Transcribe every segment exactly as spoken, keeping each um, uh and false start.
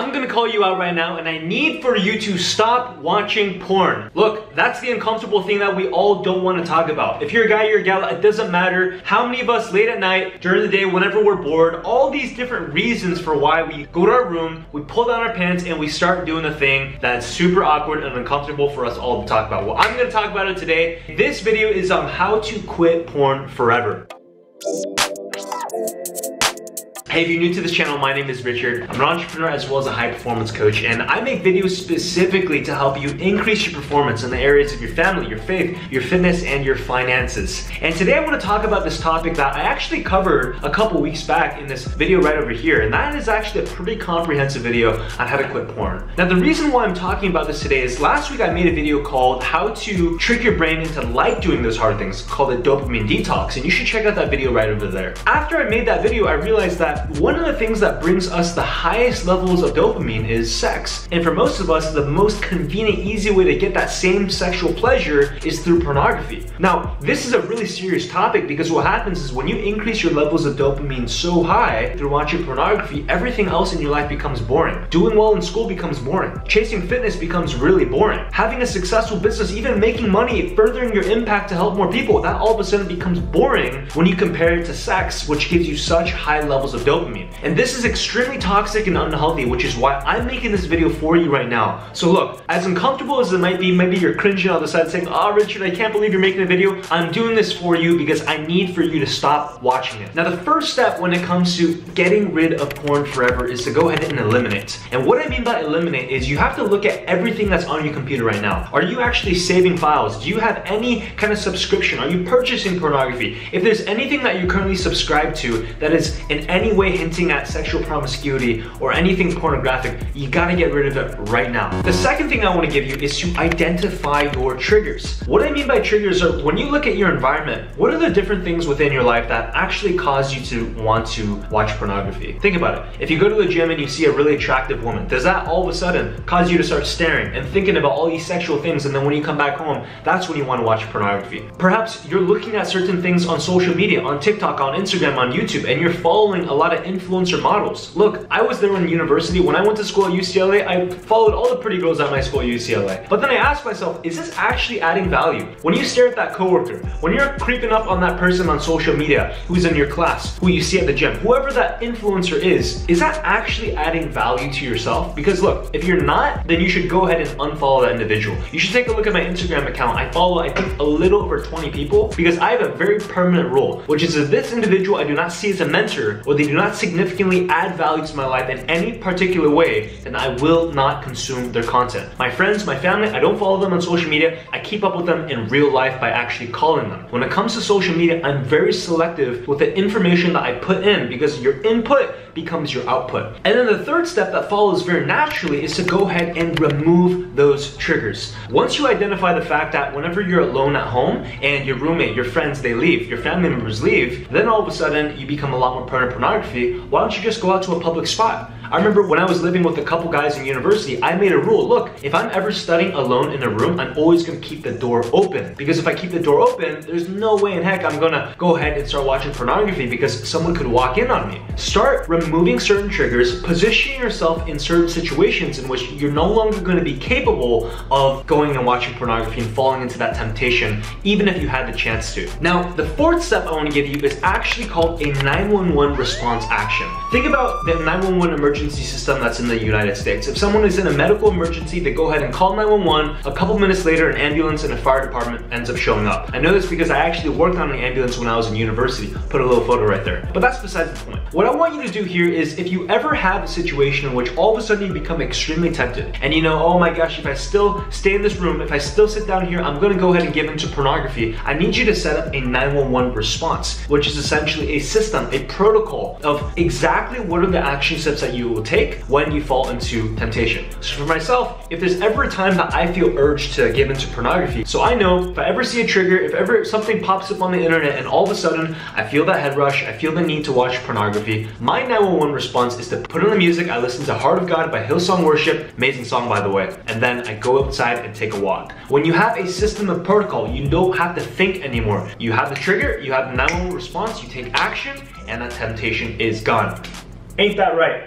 I'm gonna call you out right now, and I need for you to stop watching porn. Look, that's the uncomfortable thing that we all don't want to talk about. If you're a guy, you're a gal, it doesn't matter. How many of us late at night, during the day, whenever we're bored, all these different reasons for why we go to our room, we pull down our pants, and we start doing a thing that's super awkward and uncomfortable for us all to talk about. Well, I'm gonna talk about it today. This video is on how to quit porn forever. Hey, if you're new to this channel, my name is Richard. I'm an entrepreneur as well as a high performance coach, and I make videos specifically to help you increase your performance in the areas of your family, your faith, your fitness, and your finances. And today I want to talk about this topic that I actually covered a couple weeks back in this video right over here, and that is actually a pretty comprehensive video on how to quit porn. Now, the reason why I'm talking about this today is last week I made a video called How to Trick Your Brain into Like Doing Those Hard Things, called a Dopamine Detox, and you should check out that video right over there. After I made that video, I realized that one of the things that brings us the highest levels of dopamine is sex. And for most of us, the most convenient, easy way to get that same sexual pleasure is through pornography. Now, this is a really serious topic because what happens is when you increase your levels of dopamine so high through watching pornography, everything else in your life becomes boring. Doing well in school becomes boring. Chasing fitness becomes really boring. Having a successful business, even making money, furthering your impact to help more people, that all of a sudden becomes boring when you compare it to sex, which gives you such high levels of dopamine. Dopamine. And this is extremely toxic and unhealthy, which is why I'm making this video for you right now. So look, as uncomfortable as it might be, maybe you're cringing on the side saying, "Oh, Richard, I can't believe you're making a video." I'm doing this for you because I need for you to stop watching it. Now, the first step when it comes to getting rid of porn forever is to go ahead and eliminate. And what I mean by eliminate is you have to look at everything that's on your computer right now. Are you actually saving files? Do you have any kind of subscription? Are you purchasing pornography? If there's anything that you're currently subscribed to that is in any way hinting at sexual promiscuity or anything pornographic, you gotta get rid of it right now. The second thing I want to give you is to identify your triggers. What I mean by triggers are when you look at your environment, what are the different things within your life that actually cause you to want to watch pornography? Think about it. If you go to the gym and you see a really attractive woman, does that all of a sudden cause you to start staring and thinking about all these sexual things, and then when you come back home, that's when you want to watch pornography? Perhaps you're looking at certain things on social media, on TikTok, on Instagram, on YouTube, and you're following a lot of influencer models. Look, I was there in university. When I went to school at U C L A, I followed all the pretty girls at my school at U C L A. But then I asked myself, is this actually adding value? When you stare at that coworker, when you're creeping up on that person on social media who's in your class, who you see at the gym, whoever that influencer is, is that actually adding value to yourself? Because look, if you're not, then you should go ahead and unfollow that individual. You should take a look at my Instagram account. I follow, I think, a little over twenty people because I have a very permanent rule, which is that this individual I do not see as a mentor, or they do not not significantly add value to my life in any particular way, and I will not consume their content. My friends, my family, I don't follow them on social media. I keep up with them in real life by actually calling them. When it comes to social media, I'm very selective with the information that I put in because your input becomes your output. And then the third step that follows very naturally is to go ahead and remove those triggers. Once you identify the fact that whenever you're alone at home and your roommate, your friends, they leave, your family members leave, then all of a sudden you become a lot more prone to pornography. Why don't you just go out to a public spot? I remember when I was living with a couple guys in university, I made a rule. Look, if I'm ever studying alone in a room, I'm always gonna keep the door open. Because if I keep the door open, there's no way in heck I'm gonna go ahead and start watching pornography because someone could walk in on me. Start removing certain triggers, positioning yourself in certain situations in which you're no longer gonna be capable of going and watching pornography and falling into that temptation, even if you had the chance to. Now, the fourth step I wanna give you is actually called a nine one one response action. Think about the nine one one emergency system that's in the United States. If someone is in a medical emergency, they go ahead and call nine one one. A couple minutes later, an ambulance and a fire department ends up showing up. I know this because I actually worked on an ambulance when I was in university. Put a little photo right there. But that's besides the point. What I want you to do here is if you ever have a situation in which all of a sudden you become extremely tempted and you know, oh my gosh, if I still stay in this room, if I still sit down here, I'm gonna go ahead and give into pornography. I need you to set up a nine one one response, which is essentially a system, a protocol of exactly what are the action steps that you will take when you fall into temptation. So for myself, if there's ever a time that I feel urged to give into pornography, so I know if I ever see a trigger, if ever something pops up on the internet and all of a sudden I feel that head rush, I feel the need to watch pornography, my nine one one response is to put on the music. I listen to Heart of God by Hillsong Worship, amazing song by the way, and then I go outside and take a walk. When you have a system of protocol, you don't have to think anymore. You have the trigger, you have the nine one one response, you take action, and that temptation is gone. Ain't that right?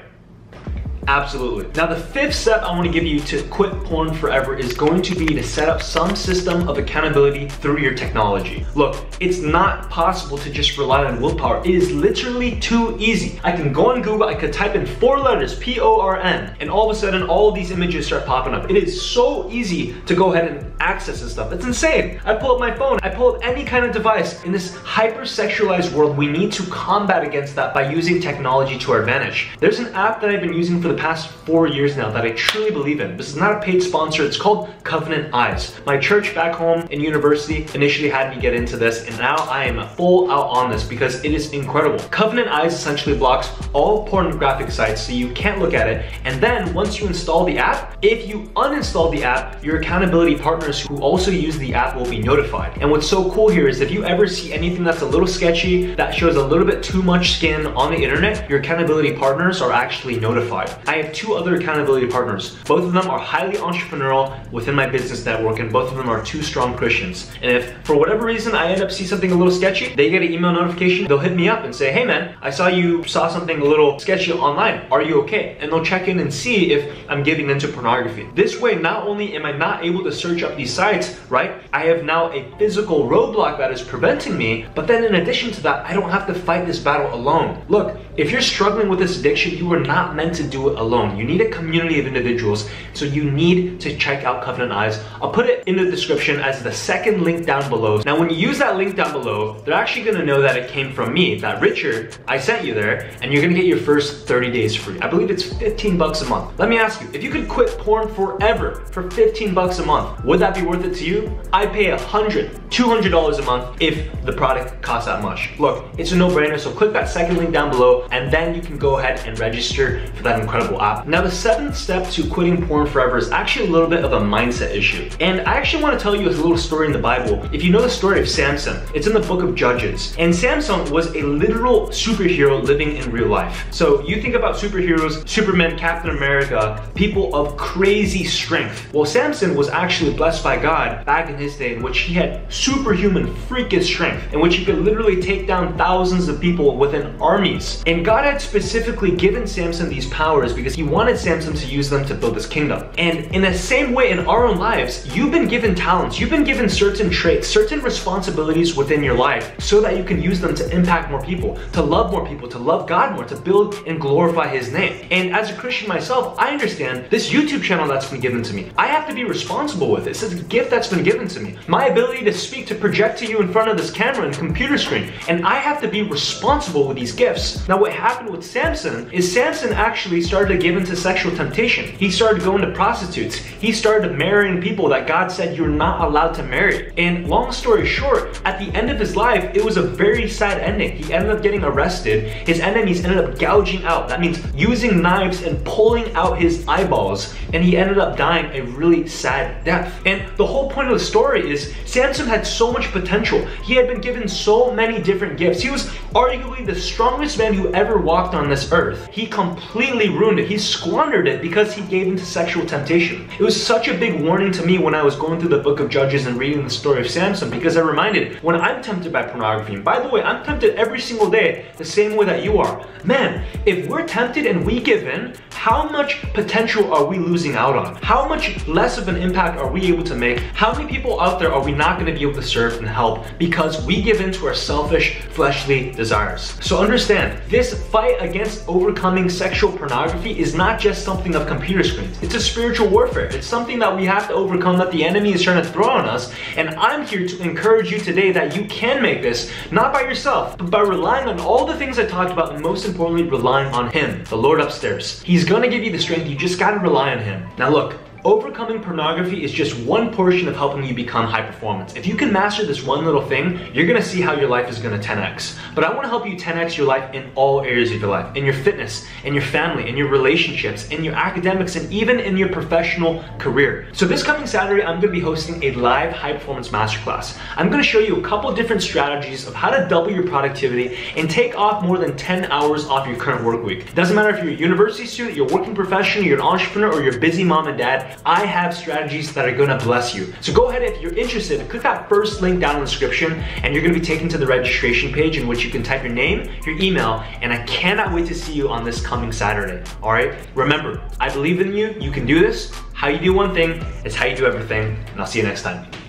Absolutely. Now the fifth step I want to give you to quit porn forever is going to be to set up some system of accountability through your technology. Look, it's not possible to just rely on willpower. It is literally too easy. I can go on Google, I could type in four letters, P O R N, and all of a sudden all of these images start popping up. It is so easy to go ahead and access this stuff. It's insane. I pull up my phone, I pull up any kind of device. In this hyper-sexualized world, we need to combat against that by using technology to our advantage. There's an app that I've been using for the past four years now that I truly believe in. This is not a paid sponsor. It's called Covenant Eyes. My church back home in university initially had me get into this, and now I am full out on this because it is incredible. Covenant Eyes essentially blocks all pornographic sites so you can't look at it, and then once you install the app, if you uninstall the app, your accountability partners who also use the app will be notified. And what's so cool here is if you ever see anything that's a little sketchy, that shows a little bit too much skin on the internet, your accountability partners are actually notified. I have two other accountability partners. Both of them are highly entrepreneurial within my business network, and both of them are two strong Christians. And if for whatever reason I end up seeing something a little sketchy, they get an email notification, they'll hit me up and say, hey man, I saw you saw something a little sketchy online, are you okay? And they'll check in and see if I'm giving into pornography. This way, not only am I not able to search up these sites, right, I have now a physical roadblock that is preventing me, but then in addition to that, I don't have to fight this battle alone. Look, if you're struggling with this addiction, you are not meant to do it alone. You need a community of individuals, so you need to check out Covenant Eyes. I'll put it in the description as the second link down below. Now when you use that link down below, they're actually gonna know that it came from me, that Richard, I sent you there, and you're gonna get your first thirty days free. I believe it's fifteen bucks a month. Let me ask you, if you could quit porn forever for fifteen bucks a month, would that be worth it to you? I pay a hundred, two hundred dollars a month if the product costs that much. Look, it's a no-brainer, so click that second link down below, and then you can go ahead and register for that incredible app. Now the seventh step to quitting porn forever is actually a little bit of a mindset issue. And I actually want to tell you a little story in the Bible. If you know the story of Samson, it's in the book of Judges. And Samson was a literal superhero living in real life. So you think about superheroes, Superman, Captain America, people of crazy strength. Well, Samson was actually blessed by God back in his day, in which he had superhuman freakish strength, in which he could literally take down thousands of people within armies. And God had specifically given Samson these powers because he wanted Samson to use them to build his kingdom. And in the same way, in our own lives, you've been given talents, you've been given certain traits, certain responsibilities within your life so that you can use them to impact more people, to love more people, to love God more, to build and glorify his name. And as a Christian myself, I understand this YouTube channel that's been given to me. I have to be responsible with this. It's a gift that's been given to me. My ability to speak, to project to you in front of this camera and computer screen, and I have to be responsible with these gifts. Now what happened with Samson is Samson actually started to give into sexual temptation. He started going to prostitutes. He started marrying people that God said you're not allowed to marry. And long story short, at the end of his life, it was a very sad ending. He ended up getting arrested. His enemies ended up gouging out. That means using knives and pulling out his eyeballs, and he ended up dying a really sad death. And the whole point of the story is Samson had so much potential. He had been given so many different gifts. He was arguably the strongest man who ever walked on this earth. He completely ruined it. He squandered it because he gave into sexual temptation. It was such a big warning to me when I was going through the book of Judges and reading the story of Samson, because I reminded, when I'm tempted by pornography, and by the way, I'm tempted every single day the same way that you are. Man, if we're tempted and we give in, how much potential are we losing out on? How much less of an impact are we able to make? How many people out there are we not going to be able to serve and help because we give in to our selfish, fleshly desires? So understand, this fight against overcoming sexual pornography is not just something of computer screens. It's a spiritual warfare. It's something that we have to overcome, that the enemy is trying to throw on us. And I'm here to encourage you today that you can make this, not by yourself, but by relying on all the things I talked about, and most importantly, relying on Him, the Lord upstairs. He's gonna give you the strength. You just gotta rely on Him. Now look, overcoming pornography is just one portion of helping you become high performance. If you can master this one little thing, you're gonna see how your life is gonna ten X. But I wanna help you ten X your life in all areas of your life, in your fitness, in your family, in your relationships, in your academics, and even in your professional career. So this coming Saturday, I'm gonna be hosting a live high performance masterclass. I'm gonna show you a couple different strategies of how to double your productivity and take off more than ten hours off your current work week. Doesn't matter if you're a university student, you're a working professional, you're an entrepreneur, or you're a busy mom and dad. I have strategies that are gonna bless you. So go ahead, if you're interested, click that first link down in the description and you're gonna be taken to the registration page in which you can type your name, your email, and I cannot wait to see you on this coming Saturday, all right? Remember, I believe in you, you can do this. How you do one thing is how you do everything, and I'll see you next time.